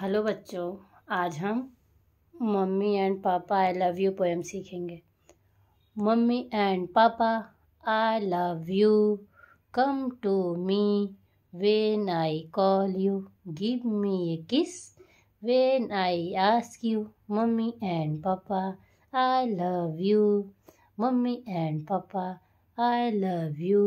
Hello बच्चों, आज हम mummy and papa I love you poem सीखेंगे। Mummy and papa I love you, come to me when I call you, give me a kiss when I ask you. Mummy and papa I love you, mummy and papa I love you.